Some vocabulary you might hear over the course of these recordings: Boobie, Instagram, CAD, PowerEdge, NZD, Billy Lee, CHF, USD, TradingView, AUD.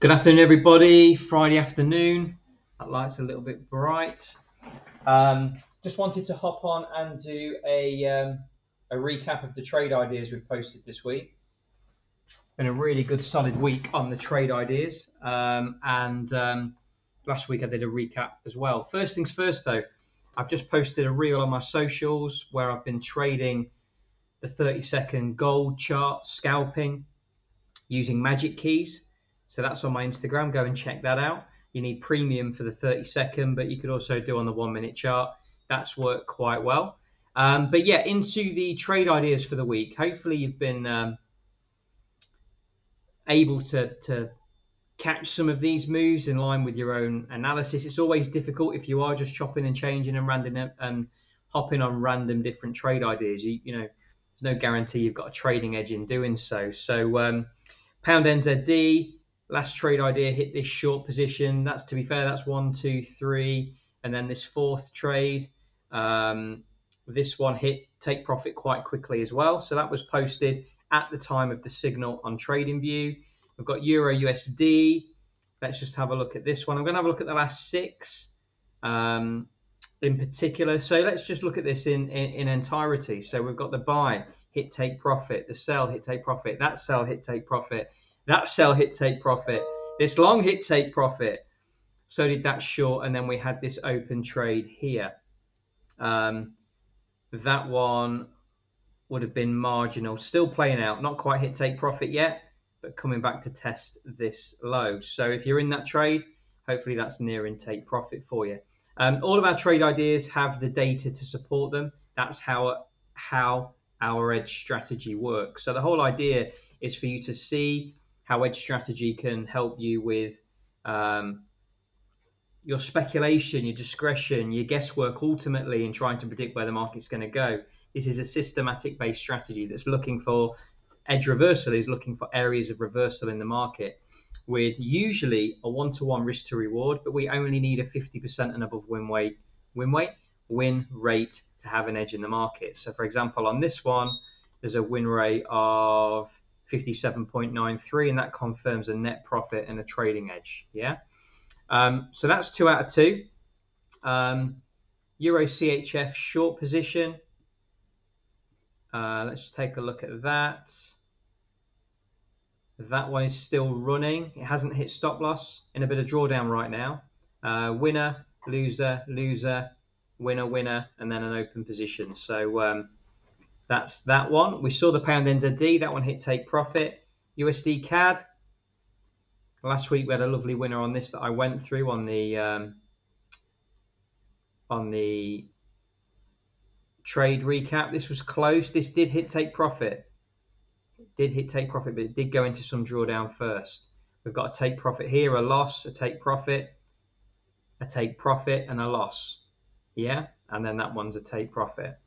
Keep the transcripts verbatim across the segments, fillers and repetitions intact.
Good afternoon, everybody. Friday afternoon. That light's a little bit bright. Um, just wanted to hop on and do a, um, a recap of the trade ideas we've posted this week. Been a really good solid week on the trade ideas. Um, and um, last week I did a recap as well. First things first, though, I've just posted a reel on my socials where I've been trading the thirty second gold chart, scalping, using magic keys. So that's on my Instagram. Go and check that out. You need premium for the thirty second, but you could also do on the one minute chart. That's worked quite well. Um, but yeah, into the trade ideas for the week. Hopefully you've been um, able to, to catch some of these moves in line with your own analysis. It's always difficult if you are just chopping and changing and random um, hopping on random different trade ideas. You, you know, there's no guarantee you've got a trading edge in doing so. So um, pound N Z D. Last trade idea hit this short position. That's, to be fair, that's one, two, three. And then this fourth trade, um, this one hit take profit quite quickly as well. So that was posted at the time of the signal on TradingView. We've got Euro U S D. Let's just have a look at this one. I'm going to have a look at the last six um, in particular. So let's just look at this in, in, in entirety. So we've got the buy, hit take profit, the sell, hit take profit, that sell, hit take profit. That sell hit take profit, this long hit take profit. So did that short, and then we had this open trade here. Um, that one would have been marginal, still playing out, not quite hit take profit yet, but coming back to test this low. So if you're in that trade, hopefully that's near in take profit for you. Um, all of our trade ideas have the data to support them. That's how, how our edge strategy works. So the whole idea is for you to see how edge strategy can help you with um, your speculation, your discretion, your guesswork ultimately in trying to predict where the market's going to go. This is a systematic based strategy that's looking for edge reversal, is looking for areas of reversal in the market with usually a one-to-one risk to reward, but we only need a fifty percent and above win weight, win weight, win rate to have an edge in the market. So for example, on this one, there's a win rate of fifty-seven point nine three, and that confirms a net profit and a trading edge. Yeah, um, so that's two out of two. Um, Euro C H F short position. Uh, let's take a look at that. That one is still running. It hasn't hit stop loss. In a bit of drawdown right now. Uh, winner, loser, loser, winner, winner, and then an open position. So. Um, That's that one. We saw the pound N Z D. That one hit take profit. U S D C A D. Last week we had a lovely winner on this that I went through on the um, on the trade recap. This was close. This did hit take profit. It did hit take profit, but it did go into some drawdown first. We've got a take profit here, a loss, a take profit, a take profit, and a loss. Yeah, and then that one's a take profit.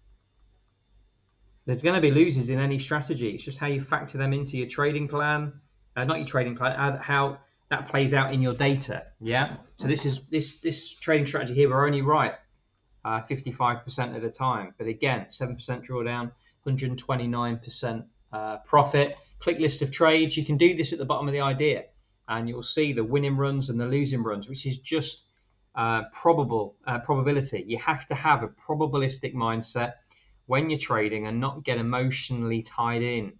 There's going to be losers in any strategy. It's just how you factor them into your trading plan, uh, not your trading plan, how that plays out in your data. Yeah. So this is this this trading strategy here. We're only right uh, fifty-five percent of the time, but again, seven percent drawdown, one hundred twenty-nine percent uh, profit. Click list of trades. You can do this at the bottom of the idea, and you'll see the winning runs and the losing runs, which is just uh, probable uh, probability. You have to have a probabilistic mindset when you're trading and not get emotionally tied in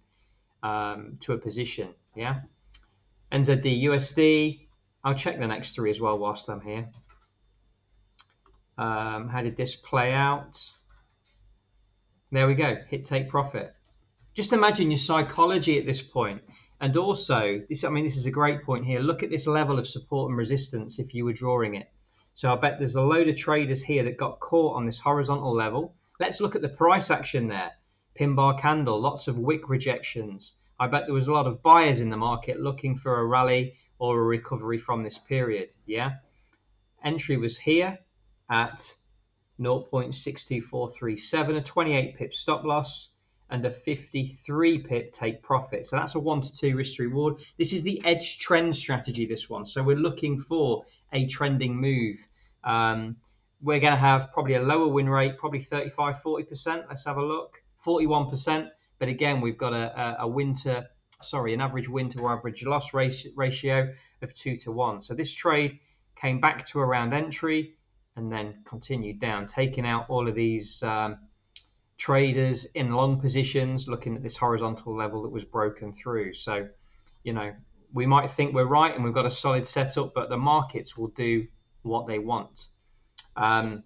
um, to a position. Yeah. N Z D, U S D. I'll check the next three as well whilst I'm here. Um, how did this play out? There we go. Hit take profit. Just imagine your psychology at this point. And also, this, I mean, this is a great point here. Look at this level of support and resistance if you were drawing it. So I bet there's a load of traders here that got caught on this horizontal level. Let's look at the price action there. Pin bar candle, lots of wick rejections. I bet there was a lot of buyers in the market looking for a rally or a recovery from this period. Yeah. Entry was here at zero point six two four three seven, a twenty-eight pip stop loss and a fifty-three pip take profit. So that's a one to two risk to reward. This is the edge trend strategy, this one. So we're looking for a trending move. Um, We're going to have probably a lower win rate, probably thirty-five, forty percent. Let's have a look. forty-one percent. But again, we've got a, a, a win to sorry, an average win to average loss ratio of two to one. So this trade came back to around entry and then continued down, taking out all of these um, traders in long positions, looking at this horizontal level that was broken through. So, you know, we might think we're right and we've got a solid setup, but the markets will do what they want. Um,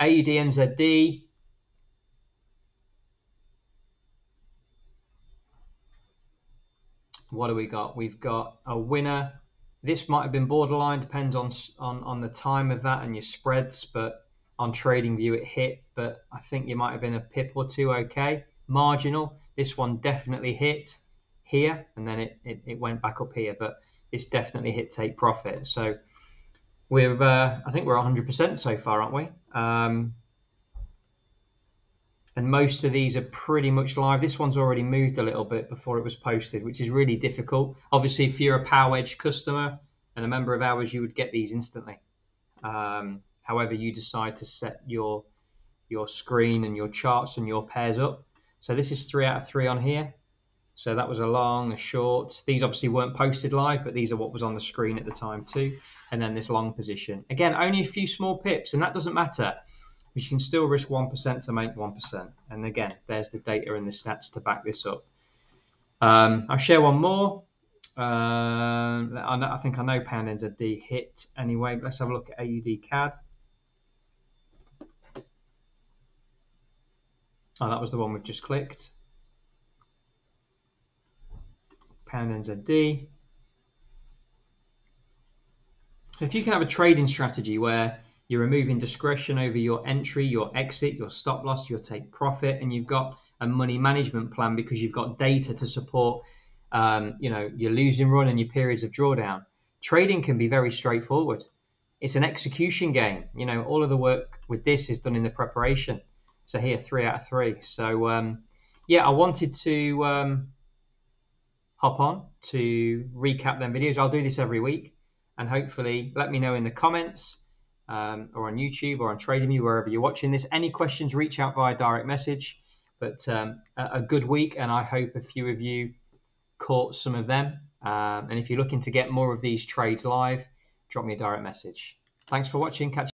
A U D N Z D. What do we got? We've got a winner. This might have been borderline, depends on, on on the time of that and your spreads, but on TradingView it hit, but I think you might have been a pip or two okay. Marginal. This one definitely hit here, and then it, it, it went back up here, but it's definitely hit take profit. So we've, uh, I think we're one hundred percent so far, aren't we? Um, and most of these are pretty much live. This one's already moved a little bit before it was posted, which is really difficult. Obviously, if you're a PowerEdge customer and a member of ours, you would get these instantly. Um, however you decide to set your, your screen and your charts and your pairs up. So this is three out of three on here. So that was a long, a short. These obviously weren't posted live, but these are what was on the screen at the time too. And then this long position. Again, only a few small pips, and that doesn't matter. Because you can still risk one percent to make one percent. And again, there's the data and the stats to back this up. Um, I'll share one more. Um, I think I know pound N Z D hit anyway. But let's have a look at A U D C A D. Oh, that was the one we've just clicked. pound N Z D. So if you can have a trading strategy where you're removing discretion over your entry, your exit, your stop loss, your take profit, and you've got a money management plan because you've got data to support um, you know, your losing run and your periods of drawdown. Trading can be very straightforward. It's an execution game. You know, all of the work with this is done in the preparation. So here, three out of three. So um, yeah, I wanted to um, hop on to recap them videos. I'll do this every week, and hopefully let me know in the comments. Um, or on YouTube or on TradingView, wherever you're watching this. Any questions, reach out via direct message. But um, a, a good week, and I hope a few of you caught some of them. Um, and if you're looking to get more of these trades live, drop me a direct message. Thanks for watching. Catch you.